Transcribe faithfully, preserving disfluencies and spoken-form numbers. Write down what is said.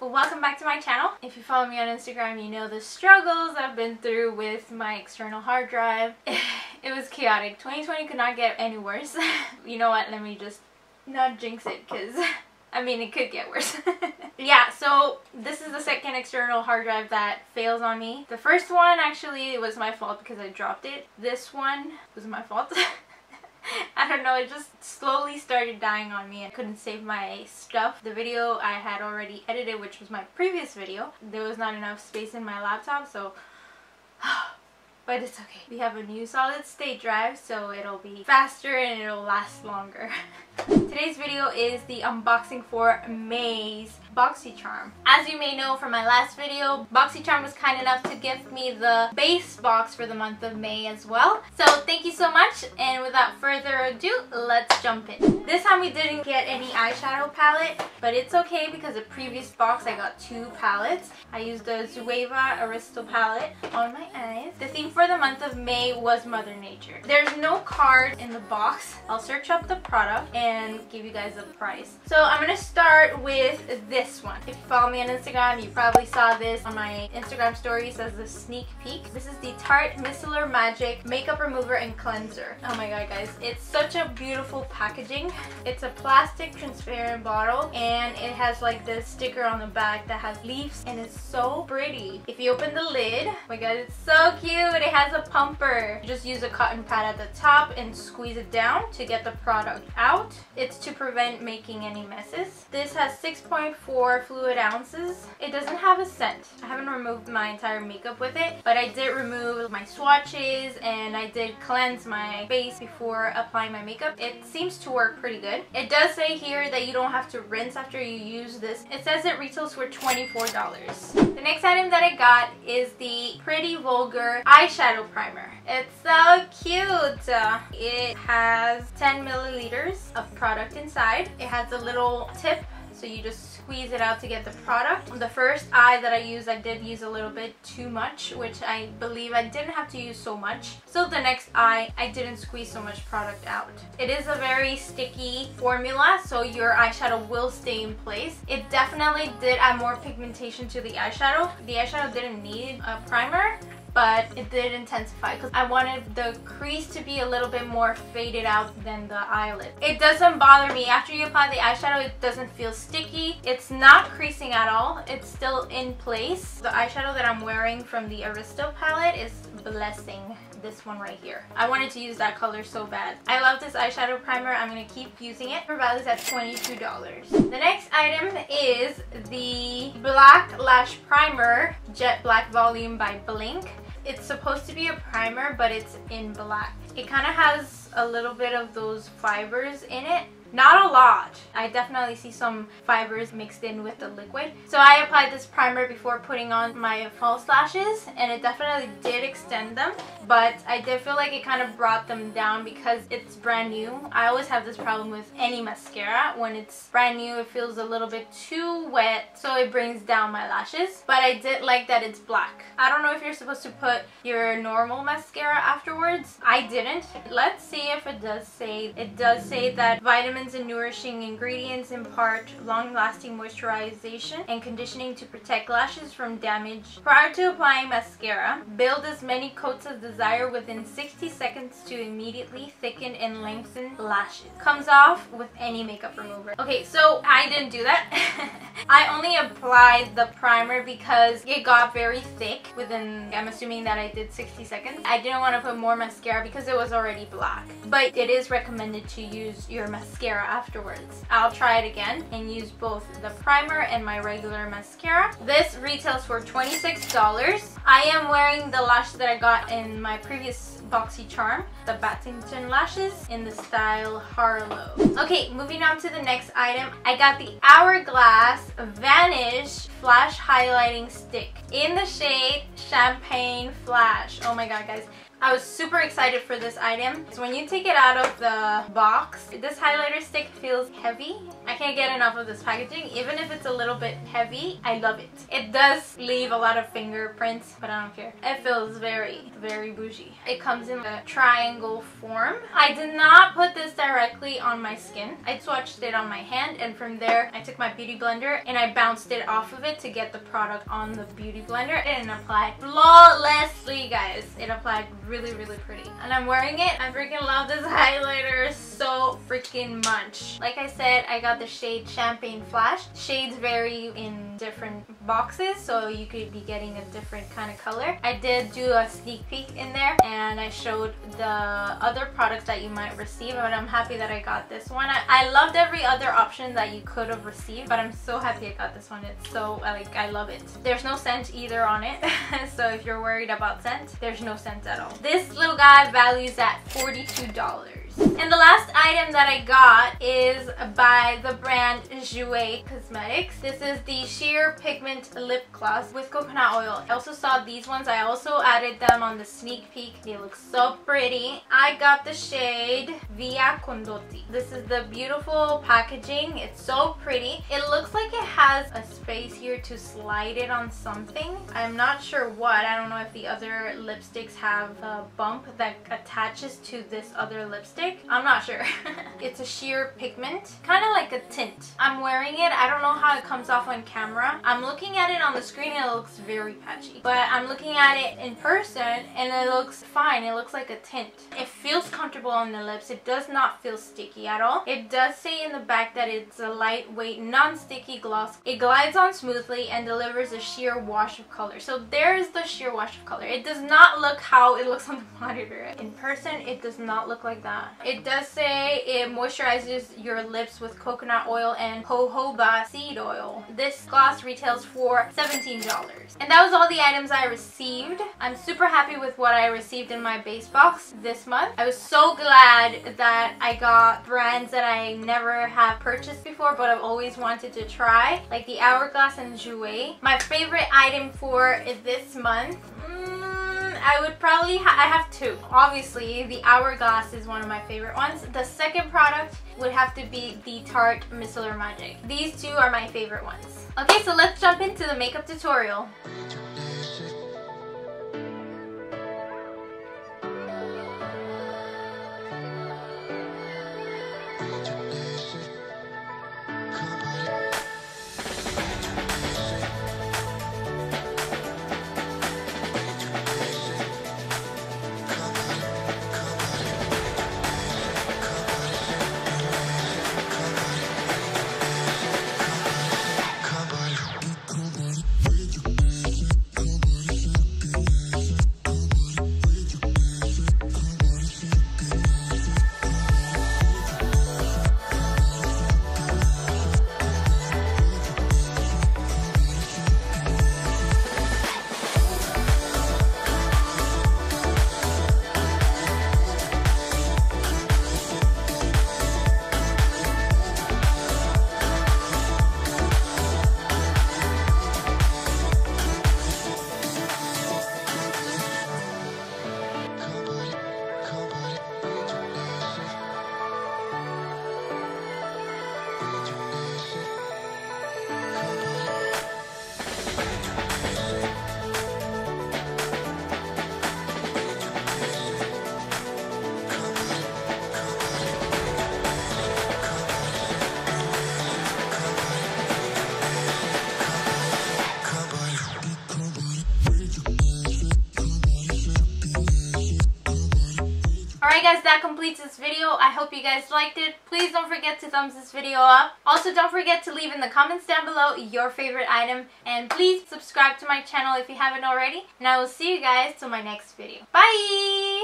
Welcome back to my channel. If you follow me on Instagram, you know the struggles I've been through with my external hard drive. It was chaotic. twenty twenty could not get any worse. You know what? Let me just not jinx it because, I mean, it could get worse. Yeah, so this is the second external hard drive that fails on me. The first one actually was my fault because I dropped it. This one was my fault. I don't know, it just slowly started dying on me and couldn't save my stuff. The video I had already edited, which was my previous video. There was not enough space in my laptop, so... But it's okay. We have a new solid state drive, so it'll be faster and it'll last longer. Today's video is the unboxing for May's BoxyCharm. As you may know from my last video, BoxyCharm was kind enough to give me the base box for the month of May as well. So thank you so much, and without further ado, let's jump in. This time we didn't get any eyeshadow palette, but it's okay because the previous box I got two palettes. I used the Zueva Aristo palette on my eyes. The theme for the month of May was Mother Nature. There's no card in the box. I'll search up the product and give you guys the price. So I'm gonna start with this one. If you follow me on Instagram, you probably saw this on my Instagram stories as a sneak peek. This is the Tarte Micellar Magic Makeup Remover and Cleanser. Oh my god, guys, it's such a beautiful packaging. It's a plastic transparent bottle and it has like this sticker on the back that has leaves and it's so pretty. If you open the lid, oh my god, it's so cute. It has a pumper. You just use a cotton pad at the top and squeeze it down to get the product out. It's to prevent making any messes. This has six point four fluid ounces. It doesn't have a scent. I haven't removed my entire makeup with it, but I did remove my swatches and I did cleanse my face before applying my makeup. It seems to work pretty good. It does say here that you don't have to rinse after you use this. It says it retails for twenty-four dollars. The next item that I got is the Pretty Vulgar eyeshadow primer. It's so cute. It has ten milliliters of product inside. It has a little tip, so you just squeeze it out to get the product. The first eye that I used, I did use a little bit too much, which I believe I didn't have to use so much. So the next eye, I didn't squeeze so much product out. It is a very sticky formula, so your eyeshadow will stay in place. It definitely did add more pigmentation to the eyeshadow. The eyeshadow didn't need a primer, but it did intensify because I wanted the crease to be a little bit more faded out than the eyelid. It doesn't bother me. After you apply the eyeshadow, it doesn't feel sticky. It's not creasing at all. It's still in place. The eyeshadow that I'm wearing from the Aristo palette is Blessing. This one right here. I wanted to use that color so bad. I love this eyeshadow primer. I'm going to keep using it. Her value is at twenty-two dollars. The next item is the Black Lash Primer Jet Black Volume by Blink. It's supposed to be a primer, but it's in black. It kind of has a little bit of those fibers in it. Not a lot. I definitely see some fibers mixed in with the liquid. So I applied this primer before putting on my false lashes and it definitely did extend them, but I did feel like it kind of brought them down because it's brand new. I always have this problem with any mascara. When it's brand new, it feels a little bit too wet, so it brings down my lashes, but I did like that it's black. I don't know if you're supposed to put your normal mascara afterwards. I didn't. Let's see if it does say, it does say that vitamin and nourishing ingredients impart long-lasting moisturization and conditioning to protect lashes from damage. Prior to applying mascara, build as many coats as desired within sixty seconds to immediately thicken and lengthen lashes. Comes off with any makeup remover. Okay, so I didn't do that. I only applied the primer because it got very thick within, I'm assuming that I did sixty seconds. I didn't want to put more mascara because it was already black. But it is recommended to use your mascara afterwards. I'll try it again and use both the primer and my regular mascara. This retails for twenty-six dollars. I am wearing the lash that I got in my previous BoxyCharm, the Battington lashes in the style Harlow. Okay, moving on to the next item. I got the Hourglass Vanish Flash Highlighting Stick in the shade Champagne Flash. Oh my god, guys. I was super excited for this item. So when you take it out of the box, this highlighter stick feels heavy. I can't get enough of this packaging. Even if it's a little bit heavy, I love it. It does leave a lot of fingerprints, but I don't care. It feels very, very bougie. It comes in a triangle form. I did not put this directly on my skin. I swatched it on my hand, and from there, I took my beauty blender and I bounced it off of it to get the product on the beauty blender, and it applied flawlessly, guys. It applied really, really pretty. And I'm wearing it. I freaking love this highlighter so freaking much. Like I said, I got the shade Champagne Flash. Shades vary in different boxes, so you could be getting a different kind of color. I did do a sneak peek in there, and I showed the other products that you might receive, but I'm happy that I got this one. I, I loved every other option that you could have received, but I'm so happy I got this one. It's so, like, I love it. There's no scent either on it, so if you're worried about scent, there's no scent at all. This little guy values at forty-two dollars. And the last item that I got is by the brand Jouer Cosmetics. This is the Sheer Pigment Lip Gloss with coconut oil. I also saw these ones. I also added them on the sneak peek. They look so pretty. I got the shade Via Condotti. This is the beautiful packaging. It's so pretty. It looks like it has a space here to slide it on something. I'm not sure what. I don't know if the other lipsticks have a bump that attaches to this other lipstick. I'm not sure. It's a sheer pigment, kind of like a tint. I'm wearing it. I don't know how it comes off on camera. I'm looking at it on the screen and it looks very patchy, but I'm looking at it in person and it looks fine. It looks like a tint. It feels comfortable on the lips. It does not feel sticky at all. It does say in the back that it's a lightweight, non-sticky gloss. It glides on smoothly and delivers a sheer wash of color. So there's the sheer wash of color. It does not look how it looks on the monitor. In person, it does not look like that. It does say it moisturizes your lips with coconut oil and jojoba seed oil. This gloss retails for seventeen dollars. And that was all the items I received. I'm super happy with what I received in my base box this month. I was so glad that I got brands that I never have purchased before, but I've always wanted to try, like the Hourglass and Jouer. My favorite item for this month, I would probably, ha I have two. Obviously, the Hourglass is one of my favorite ones. The second product would have to be the Tarte Micellar Magic. These two are my favorite ones. Okay, so let's jump into the makeup tutorial. Alright guys, that completes this video. I hope you guys liked it. Please don't forget to thumbs this video up. Also, don't forget to leave in the comments down below your favorite item. And please subscribe to my channel if you haven't already. And I will see you guys to my next video. Bye!